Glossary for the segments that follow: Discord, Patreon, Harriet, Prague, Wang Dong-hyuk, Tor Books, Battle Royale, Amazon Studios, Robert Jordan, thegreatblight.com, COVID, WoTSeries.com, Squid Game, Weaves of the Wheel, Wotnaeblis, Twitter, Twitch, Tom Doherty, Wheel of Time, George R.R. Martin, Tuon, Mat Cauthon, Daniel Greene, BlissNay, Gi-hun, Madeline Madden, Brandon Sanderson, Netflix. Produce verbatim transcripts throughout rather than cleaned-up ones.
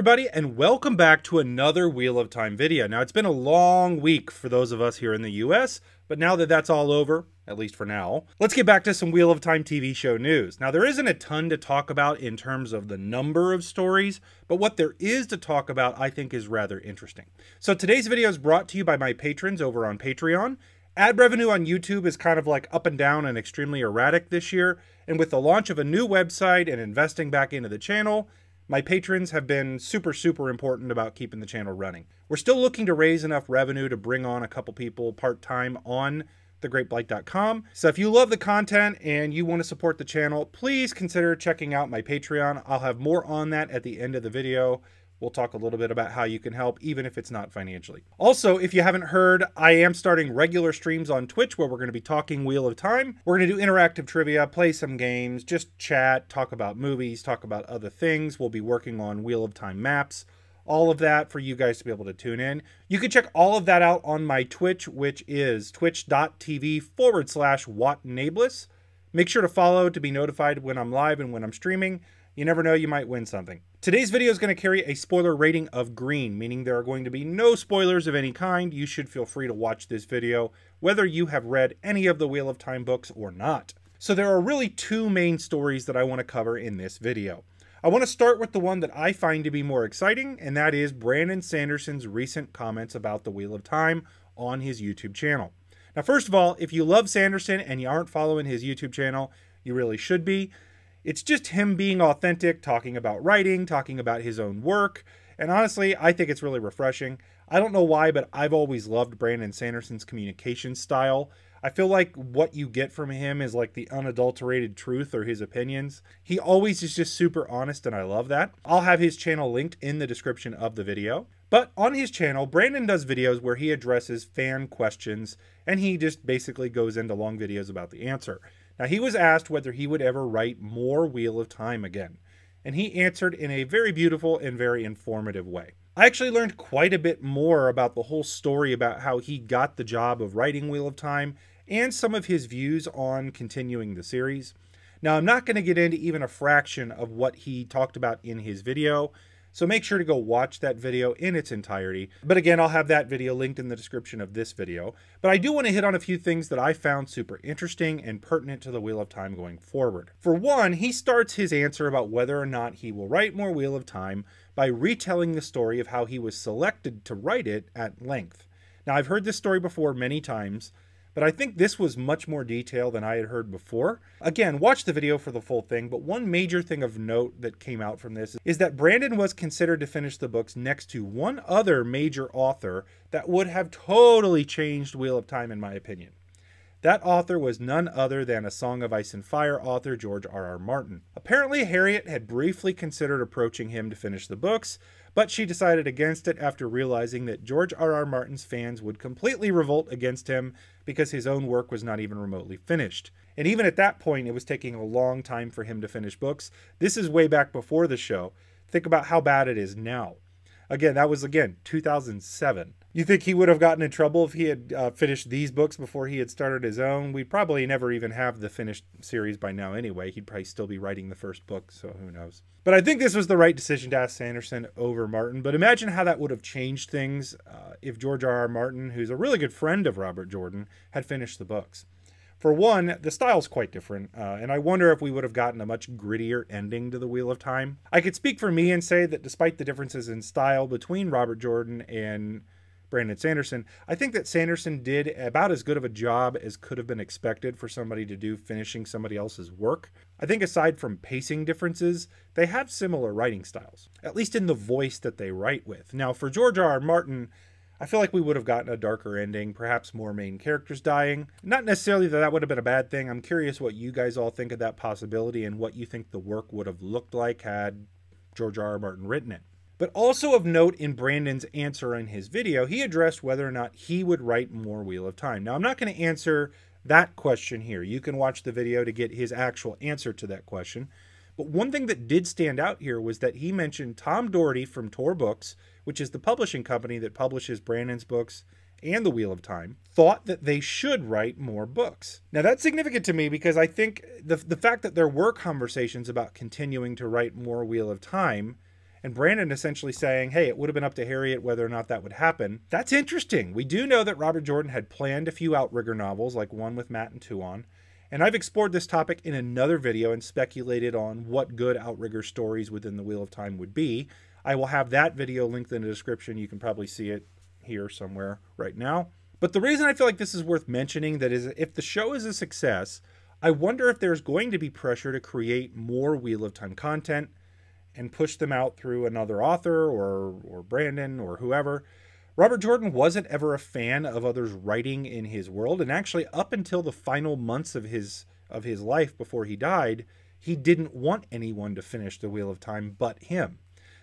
everybody, and welcome back to another Wheel of Time video. Now, it's been a long week for those of us here in the U S, but now that that's all over, at least for now, let's get back to some Wheel of Time T V show news. Now, there isn't a ton to talk about in terms of the number of stories, but what there is to talk about, I think, is rather interesting. So today's video is brought to you by my patrons over on Patreon. Ad revenue on YouTube is kind of like up and down and extremely erratic this year, and with the launch of a new website and investing back into the channel, my patrons have been super, super important about keeping the channel running. We're still looking to raise enough revenue to bring on a couple people part-time on the great blight dot com. So if you love the content and you want to support the channel, please consider checking out my Patreon. I'll have more on that at the end of the video. We'll talk a little bit about how you can help, even if it's not financially. Also, if you haven't heard, I am starting regular streams on Twitch where we're going to be talking Wheel of Time. We're going to do interactive trivia, play some games, just chat, talk about movies, talk about other things. We'll be working on Wheel of Time maps, all of that for you guys to be able to tune in. You can check all of that out on my Twitch, which is twitch.tv forward slash Wotnaeblis. Make sure to follow to be notified when I'm live and when I'm streaming. You never know, you might win something. Today's video is going to carry a spoiler rating of green, meaning there are going to be no spoilers of any kind. You should feel free to watch this video, whether you have read any of the Wheel of Time books or not. So there are really two main stories that I want to cover in this video. I want to start with the one that I find to be more exciting, and that is Brandon Sanderson's recent comments about the Wheel of Time on his YouTube channel. Now, first of all, if you love Sanderson and you aren't following his YouTube channel, you really should be. It's just him being authentic, talking about writing, talking about his own work. And honestly, I think it's really refreshing. I don't know why, but I've always loved Brandon Sanderson's communication style. I feel like what you get from him is like the unadulterated truth or his opinions. He always is just super honest, and I love that. I'll have his channel linked in the description of the video. But on his channel, Brandon does videos where he addresses fan questions, and he just basically goes into long videos about the answer. Now, he was asked whether he would ever write more Wheel of Time again, and he answered in a very beautiful and very informative way. I actually learned quite a bit more about the whole story about how he got the job of writing Wheel of Time and some of his views on continuing the series. Now, I'm not going to get into even a fraction of what he talked about in his video, so make sure to go watch that video in its entirety. But again, I'll have that video linked in the description of this video. But I do want to hit on a few things that I found super interesting and pertinent to the Wheel of Time going forward. For one, he starts his answer about whether or not he will write more Wheel of Time by retelling the story of how he was selected to write it at length. Now, I've heard this story before many times, but I think this was much more detail than I had heard before. Again, watch the video for the full thing, but one major thing of note that came out from this is that Brandon was considered to finish the books next to one other major author that would have totally changed Wheel of Time, in my opinion. That author was none other than A Song of Ice and Fire author George R R. Martin. Apparently, Harriet had briefly considered approaching him to finish the books, but she decided against it after realizing that George R R. Martin's fans would completely revolt against him because his own work was not even remotely finished. And even at that point, it was taking a long time for him to finish books. This is way back before the show. Think about how bad it is now. Again, that was, again, two thousand seven. You think he would have gotten in trouble if he had uh, finished these books before he had started his own? We'd probably never even have the finished series by now anyway. He'd probably still be writing the first book, so who knows. But I think this was the right decision to ask Sanderson over Martin. But imagine how that would have changed things uh, if George R R. Martin, who's a really good friend of Robert Jordan, had finished the books. For one, the style's quite different, uh, and I wonder if we would have gotten a much grittier ending to the Wheel of Time. I could speak for me and say that despite the differences in style between Robert Jordan and Brandon Sanderson, I think that Sanderson did about as good of a job as could have been expected for somebody to do finishing somebody else's work. I think aside from pacing differences, they have similar writing styles, at least in the voice that they write with. Now, for George R R. Martin, I feel like we would have gotten a darker ending, perhaps more main characters dying. Not necessarily that that would have been a bad thing. I'm curious what you guys all think of that possibility and what you think the work would have looked like had George R R. Martin written it. But also of note in Brandon's answer in his video, he addressed whether or not he would write more Wheel of Time. Now, I'm not going to answer that question here. You can watch the video to get his actual answer to that question. But one thing that did stand out here was that he mentioned Tom Doherty from Tor Books, which is the publishing company that publishes Brandon's books and the Wheel of Time, thought that they should write more books. Now, that's significant to me because I think the, the fact that there were conversations about continuing to write more Wheel of Time and Brandon essentially saying, hey, it would have been up to Harriet whether or not that would happen. That's interesting. We do know that Robert Jordan had planned a few outrigger novels, like one with Matt and Tuon, and I've explored this topic in another video and speculated on what good outrigger stories within the Wheel of Time would be. I will have that video linked in the description. You can probably see it here somewhere right now. But the reason I feel like this is worth mentioning that is if the show is a success, I wonder if there's going to be pressure to create more Wheel of Time content and push them out through another author or, or Brandon or whoever. Robert Jordan wasn't ever a fan of others writing in his world, and actually up until the final months of his, of his life before he died, he didn't want anyone to finish the Wheel of Time but him.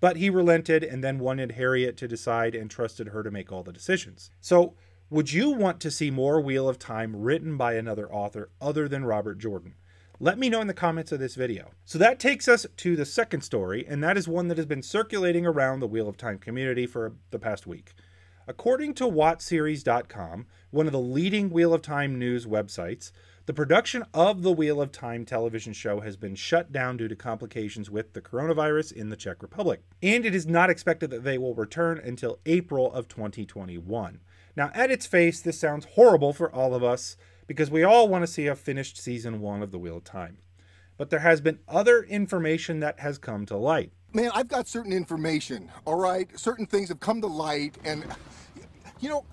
But he relented and then wanted Harriet to decide and trusted her to make all the decisions. So would you want to see more Wheel of Time written by another author other than Robert Jordan? Let me know in the comments of this video. So that takes us to the second story, and that is one that has been circulating around the Wheel of Time community for the past week. According to Wot Series dot com, one of the leading Wheel of Time news websites, the production of the Wheel of Time television show has been shut down due to complications with the coronavirus in the Czech Republic, and it is not expected that they will return until April of twenty twenty-one. Now, at its face, this sounds horrible for all of us, because we all want to see a finished season one of the Wheel of Time. But there has been other information that has come to light. Man, I've got certain information, all right? Certain things have come to light, and, you know,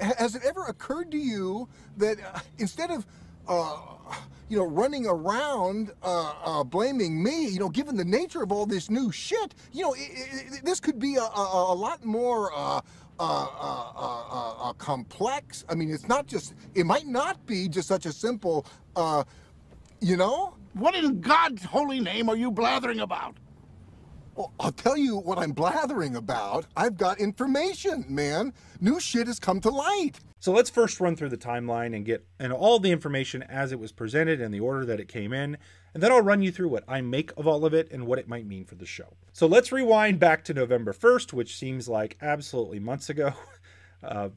has it ever occurred to you that uh, instead of, uh, you know, running around uh, uh, blaming me, you know, given the nature of all this new shit, you know, it, it, this could be a, a, a lot more... Uh, Uh, uh, uh, uh, uh, complex. I mean, it's not just, it might not be just such a simple, uh, you know? What in God's holy name are you blathering about? Well, I'll tell you what I'm blathering about. I've got information, man. New shit has come to light. So let's first run through the timeline and get and all the information as it was presented in the order that it came in. And then I'll run you through what I make of all of it and what it might mean for the show. So let's rewind back to November first, which seems like absolutely months ago. Uh,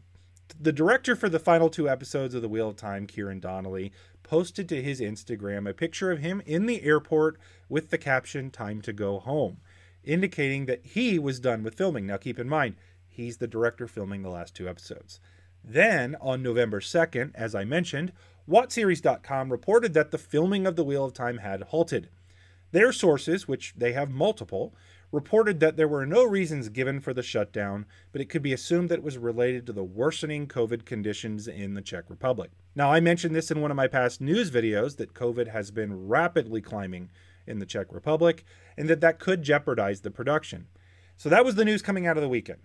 the director for the final two episodes of The Wheel of Time, Kieran Donnelly, posted to his Instagram a picture of him in the airport with the caption, "Time to go home," indicating that he was done with filming. Now, keep in mind, he's the director filming the last two episodes. Then, on November second, as I mentioned, Wot Series dot com reported that the filming of The Wheel of Time had halted. Their sources, which they have multiple, reported that there were no reasons given for the shutdown, but it could be assumed that it was related to the worsening COVID conditions in the Czech Republic. Now, I mentioned this in one of my past news videos, that COVID has been rapidly climbing in the Czech Republic, and that that could jeopardize the production. So that was the news coming out of the weekend.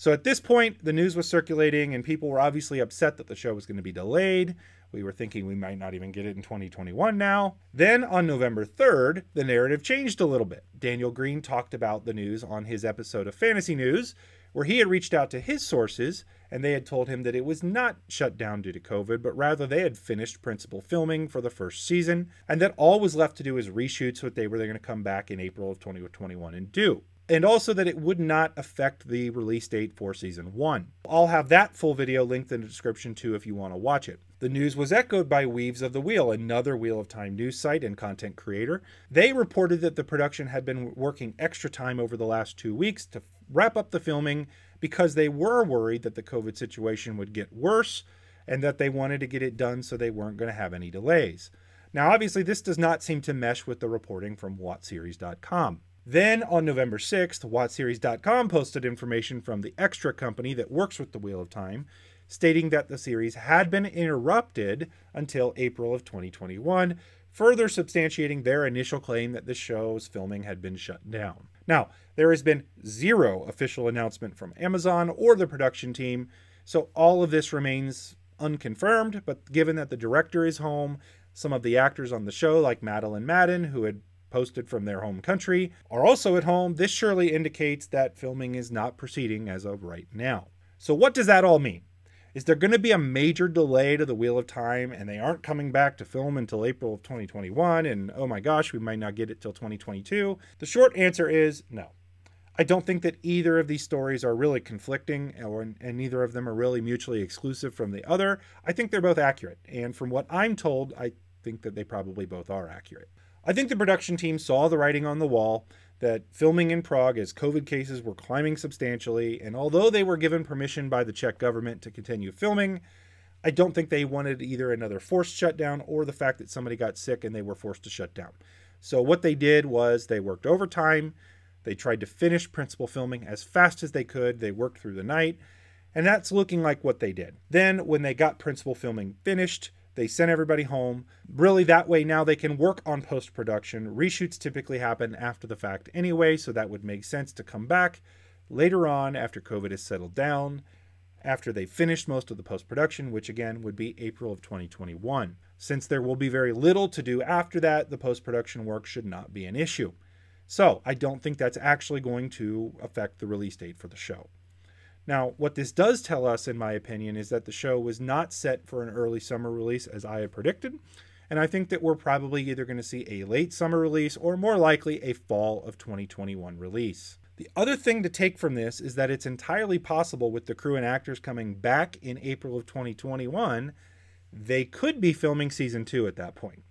So at this point, the news was circulating, and people were obviously upset that the show was going to be delayed. We were thinking we might not even get it in twenty twenty-one now. Then on November third, the narrative changed a little bit. Daniel Greene talked about the news on his episode of Fantasy News, where he had reached out to his sources, and they had told him that it was not shut down due to COVID, but rather they had finished principal filming for the first season, and that all was left to do is reshoots, what they were going to come back in April of twenty twenty-one and do. And also that it would not affect the release date for season one. I'll have that full video linked in the description too if you want to watch it. The news was echoed by Weaves of the Wheel, another Wheel of Time news site and content creator. They reported that the production had been working extra time over the last two weeks to wrap up the filming because they were worried that the COVID situation would get worse and that they wanted to get it done so they weren't going to have any delays. Now, obviously, this does not seem to mesh with the reporting from Wot Series dot com. Then on November sixth, Wot Series dot com posted information from the Extra company that works with the Wheel of Time, stating that the series had been interrupted until April of twenty twenty-one, further substantiating their initial claim that the show's filming had been shut down. Now, there has been zero official announcement from Amazon or the production team, so all of this remains unconfirmed, but given that the director is home, some of the actors on the show, like Madeline Madden, who had posted from their home country, are also at home, this surely indicates that filming is not proceeding as of right now. So what does that all mean? Is there going to be a major delay to the Wheel of Time and they aren't coming back to film until April of twenty twenty-one and oh my gosh, we might not get it till twenty twenty-two? The short answer is no. I don't think that either of these stories are really conflicting or, and neither of them are really mutually exclusive from the other. I think they're both accurate, and from what I'm told, I think that they probably both are accurate. I think the production team saw the writing on the wall. that filming in Prague as COVID cases were climbing substantially, and although they were given permission by the Czech government to continue filming, I don't think they wanted either another forced shutdown or the fact that somebody got sick and they were forced to shut down. So what they did was they worked overtime, they tried to finish principal filming as fast as they could, they worked through the night, and that's looking like what they did. Then when they got principal filming finished, they sent everybody home. Really, that way now they can work on post-production. Reshoots typically happen after the fact anyway, so that would make sense to come back later on after COVID has settled down, after they finished most of the post-production, which again would be April of twenty twenty-one. Since there will be very little to do after that, the post-production work should not be an issue. So I don't think that's actually going to affect the release date for the show. Now, what this does tell us, in my opinion, is that the show was not set for an early summer release as I had predicted, and I think that we're probably either going to see a late summer release or more likely a fall of twenty twenty-one release. The other thing to take from this is that it's entirely possible with the crew and actors coming back in April of twenty twenty-one, they could be filming season two at that point.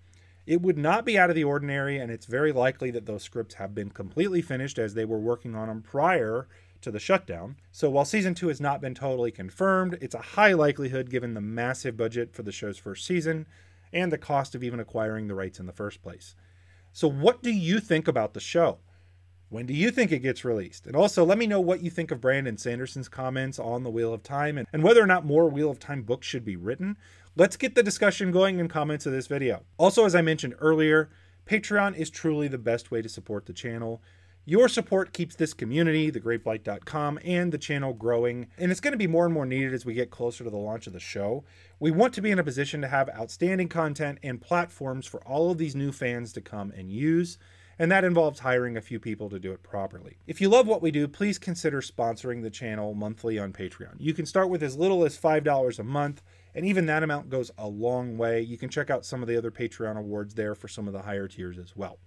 It would not be out of the ordinary, and it's very likely that those scripts have been completely finished as they were working on them prior to the shutdown. So while season two has not been totally confirmed, it's a high likelihood given the massive budget for the show's first season and the cost of even acquiring the rights in the first place. So what do you think about the show? When do you think it gets released? And also let me know what you think of Brandon Sanderson's comments on the Wheel of Time and, and whether or not more Wheel of Time books should be written. Let's get the discussion going in comments of this video. Also, as I mentioned earlier, Patreon is truly the best way to support the channel. Your support keeps this community, the great blight dot com, and the channel growing, and it's going to be more and more needed as we get closer to the launch of the show. We want to be in a position to have outstanding content and platforms for all of these new fans to come and use, and that involves hiring a few people to do it properly. If you love what we do, please consider sponsoring the channel monthly on Patreon. You can start with as little as five dollars a month, and even that amount goes a long way. You can check out some of the other Patreon awards there for some of the higher tiers as well.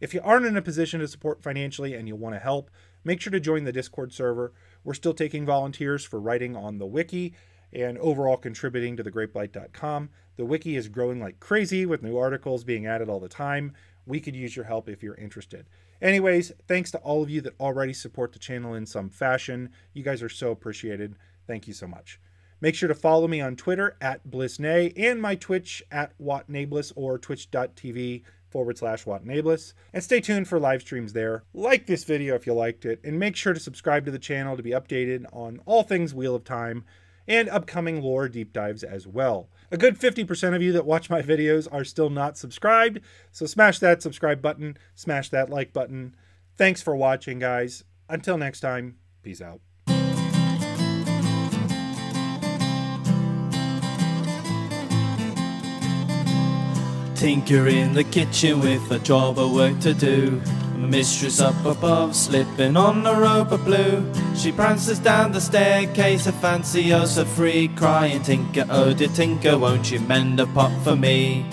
If you aren't in a position to support financially and you want to help, make sure to join the Discord server. We're still taking volunteers for writing on the wiki and overall contributing to the great blight dot com. The wiki is growing like crazy with new articles being added all the time. We could use your help if you're interested. Anyways, thanks to all of you that already support the channel in some fashion. You guys are so appreciated. Thank you so much. Make sure to follow me on Twitter at BlissNay and my Twitch at Wotnaeblis or twitch.tv forward slash Wotnaeblis, and stay tuned for live streams there. Like this video if you liked it, and make sure to subscribe to the channel to be updated on all things Wheel of Time and upcoming lore deep dives as well. A good fifty percent of you that watch my videos are still not subscribed, so smash that subscribe button, smash that like button. Thanks for watching, guys. Until next time, peace out. Tinker in the kitchen with a job of work to do. Mistress up above, slipping on the rope of blue. She prances down the staircase, a fancy oh so free, crying, Tinker, oh dear Tinker, won't you mend a pot for me?